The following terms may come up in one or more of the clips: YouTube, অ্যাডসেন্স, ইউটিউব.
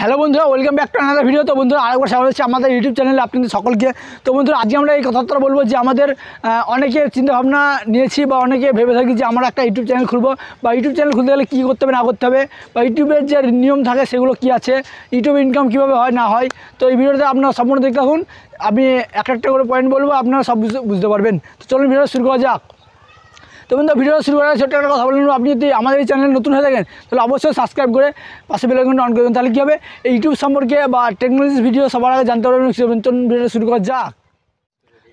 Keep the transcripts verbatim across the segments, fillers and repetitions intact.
Hello বন্ধুরা, welcome back to another video. তো বন্ধুরা আরেকবার স্বাগত হচ্ছে আমাদের ইউটিউব চ্যানেলে আপনাদের সকলকে। তো বন্ধুরা আজকে আমরা এই কথাটা বলবো যে আমাদের অনেকে চিন্তাভাবনা নিয়েছি বা অনেকে ভেবে থাকি যে আমরা একটা ইউটিউব চ্যানেল খুলবো, বা ইউটিউব চ্যানেল খুলতে গেলে কী করতে হবে না করতে হবে, বা ইউটিউবের যে নিয়ম থাকে সেগুলো কী আছে, ইউটিউবে ইনকাম কীভাবে হয় না হয়। তো এই ভিডিওতে আপনারা সম্পূর্ণ দেখতে থাকুন, আমি এক একটা করে পয়েন্ট বলবো, আপনারা সব বুঝতে পারবেন। তো চলুন ভিডিওটা শুরু করা যাক। তো বন্ধু ভিডিও শুরু করার ছোট্ট একটা কথা বলুন, আপনি যদি আমাদের এই চ্যানেলে নতুন হয়ে থাকেন তাহলে অবশ্যই সাবস্ক্রাইব করে পাশে বেল আইকনটা অন করে দেবেন, তাহলে কী হবে এই ইউটিউব সম্পর্কে বা টেকনোলজি ভিডিও সবার আগে জানতে পারবেন। চলুন ভিডিও শুরু করা যাক।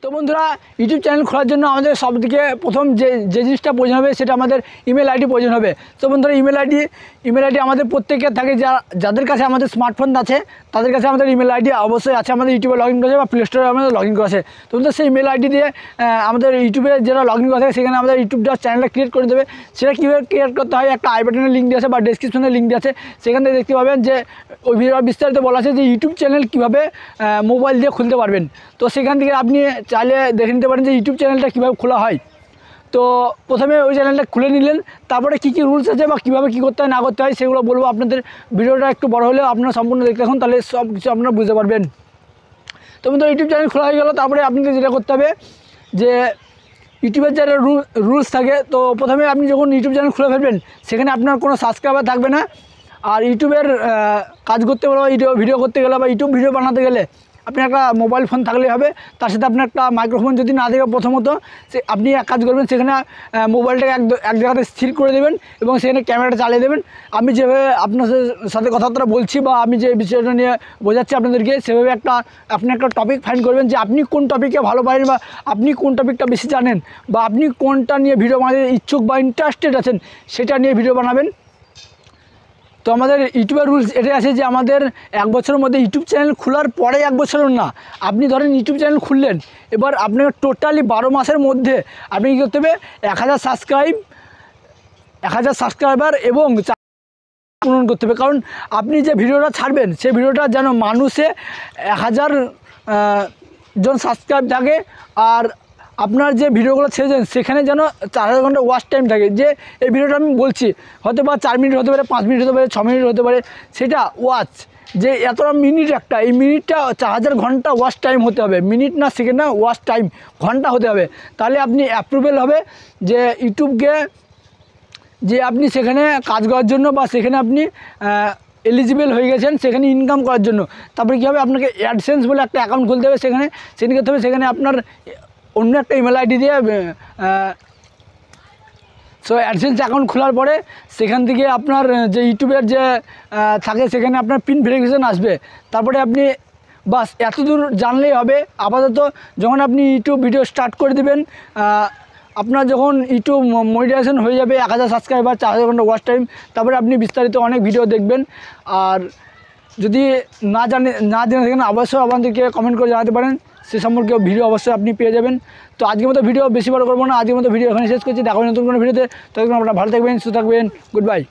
তো বন্ধুরা ইউটিউব চ্যানেল খোলার জন্য আমাদের সবথেকে প্রথম যে যে জিনিসটা প্রয়োজন হবে সেটা আমাদের ইমেল আইডি প্রয়োজন হবে। তো বন্ধুরা ইমেল আইডি ইমেল আইডি আমাদের প্রত্যেকের থাকে, যা যাদের কাছে আমাদের স্মার্টফোন আছে তাদের কাছে আমাদের ইমেল আইডি অবশ্যই আছে, আমাদের ইউটিউবে লগ ইন করেছে বা প্লে স্টোরে আমাদের লগ ইন করেছে। তো বন্ধুরা সেই ইমেল আইডি দিয়ে আমাদের ইউটিউবে যারা লগ ইন করে থাকে সেখানে আমাদের ইউটিউব ডট চ্যানেলটা ক্রিয়েট করে দেবে। সেটা কীভাবে ক্রিয়েট করতে হয়, একটা আই বাটনের লিঙ্ক দিয়ে আছে বা ডেসক্রিপশনের লিঙ্ক দিয়ে আছে, সেখান থেকে দেখতে পাবেন যে ওই ভিডিও বিস্তারিত বলা আছে যে ইউটিউব চ্যানেল কীভাবে মোবাইল দিয়ে খুলতে পারবেন। তো সেখান থেকে আপনি চাইলে দেখে নিতে পারেন যে ইউটিউব চ্যানেলটা কীভাবে খোলা হয়। তো প্রথমে ওই চ্যানেলটা খুলে নিলেন, তারপরে কী কী রুলস আছে বা কীভাবে কী করতে হয় না করতে হয় সেগুলো বলবো। আপনাদের ভিডিওটা একটু বড় হলেও আপনারা সম্পূর্ণ দেখতে থাকুন, তাহলে সব কিছু আপনারা বুঝতে পারবেন। তো বন্ধু ইউটিউব চ্যানেল খোলা হয়ে গেল, তারপরে আপনাকে যেটা করতে হবে যে ইউটিউবের যারা রুলস থাকে। তো প্রথমে আপনি যখন ইউটিউব চ্যানেল খুলে ফেলবেন সেখানে আপনার কোনো সাবস্ক্রাইবার থাকবে না। আর ইউটিউবের কাজ করতে গেলে, ইউটিউব ভিডিও করতে গেলে বা ইউটিউব ভিডিও বানাতে গেলে আপনি একটা মোবাইল ফোন থাকলে হবে, তার সাথে আপনার একটা মাইক্রোফোন যদি না থাকে প্রথমত সে আপনি এক কাজ করবেন, সেখানে মোবাইলটাকে এক এক জায়গাতে স্থির করে দেবেন এবং সেখানে ক্যামেরাটা চালিয়ে দেবেন। আমি যেভাবে আপনার সাথে কথাবার্তা বলছি বা আমি যে বিষয়টা নিয়ে বোঝাচ্ছি আপনাদেরকে সেভাবে একটা আপনি একটা টপিক ফাইন্ড করবেন যে আপনি কোন টপিকে ভালো পারেন বা আপনি কোন টপিকটা বেশি জানেন বা আপনি কোনটা নিয়ে ভিডিও বানাতে ইচ্ছুক বা ইন্টারেস্টেড আছেন সেটা নিয়ে ভিডিও বানাবেন। তো আমাদের ইউটিউবের রুলস এটাই আছে যে আমাদের এক বছরের মধ্যে ইউটিউব চ্যানেল খোলার পরে এক বছরের না, আপনি ধরেন ইউটিউব চ্যানেল খুললেন, এবার আপনাকে টোটালি বারো মাসের মধ্যে আপনি কী করতে হবে এক হাজার সাবস্ক্রাইব এক হাজার সাবস্ক্রাইবার এবং পূরণ করতে হবে। কারণ আপনি যে ভিডিওটা ছাড়বেন সেই ভিডিওটা যেন মানুষে এক হাজার জন সাবস্ক্রাইব থাকে, আর আপনার যে ভিডিওগুলো ছেড়েছেন সেখানে যেন চার হাজার ঘন্টা ওয়াচ টাইম থাকে। যে এই ভিডিওটা আমি বলছি হতে পারে চার মিনিট হতে পারে, পাঁচ মিনিট হতে পারে, ছ মিনিট হতে পারে, সেটা ওয়াচ যে এতটা মিনিট একটা এই মিনিটটা চার হাজার ঘন্টা ওয়াচ টাইম হতে হবে, মিনিট না সেকেন্ড না ওয়াচ টাইম ঘন্টা হতে হবে। তাহলে আপনি অ্যাপ্রুভেল হবে যে ইউটিউবকে যে আপনি সেখানে কাজ করার জন্য বা সেখানে আপনি এলিজিবেল হয়ে গেছেন সেখানে ইনকাম করার জন্য। তারপরে কী হবে আপনাকে অ্যাডসেন্স বলে একটা অ্যাকাউন্ট খুলতে হবে, সেখানে সেখানে করতে হবে, সেখানে আপনার অন্য একটা ইমেল আইডি দিয়ে সো অ্যাডসেন্স অ্যাকাউন্ট খোলার পরে সেখান থেকে আপনার যে ইউটিউবের যে থাকে সেখানে আপনার পিন ভেরিফিকেশান আসবে। তারপরে আপনি বাস এতদূর জানলেই হবে। আপাতত যখন আপনি ইউটিউব ভিডিও স্টার্ট করে দেবেন, আপনার যখন ইউটিউব মনিটাইজেশন হয়ে যাবে এক হাজার সাবস্ক্রাইবার চার হাজার ঘন্টা ওয়াচ টাইম, তারপরে আপনি বিস্তারিত অনেক ভিডিও দেখবেন। আর যদি না জানে না জেনে থাকেন অবশ্যই আমাদেরকে কমেন্ট করে জানাতে পারেন, সে সম্পর্কে ভিডিও অবশ্যই আপনি পেয়ে যাবেন। তো আজকের মতো ভিডিও বেশি বড় করবো না, আজকের মতো ভিডিও এখানে শেষ করছি। দেখা হবে নতুন কোনো ভিডিওতে, ততক্ষণ আপনারা ভালো থাকবেন, সুস্থ থাকবেন, গুড বাই।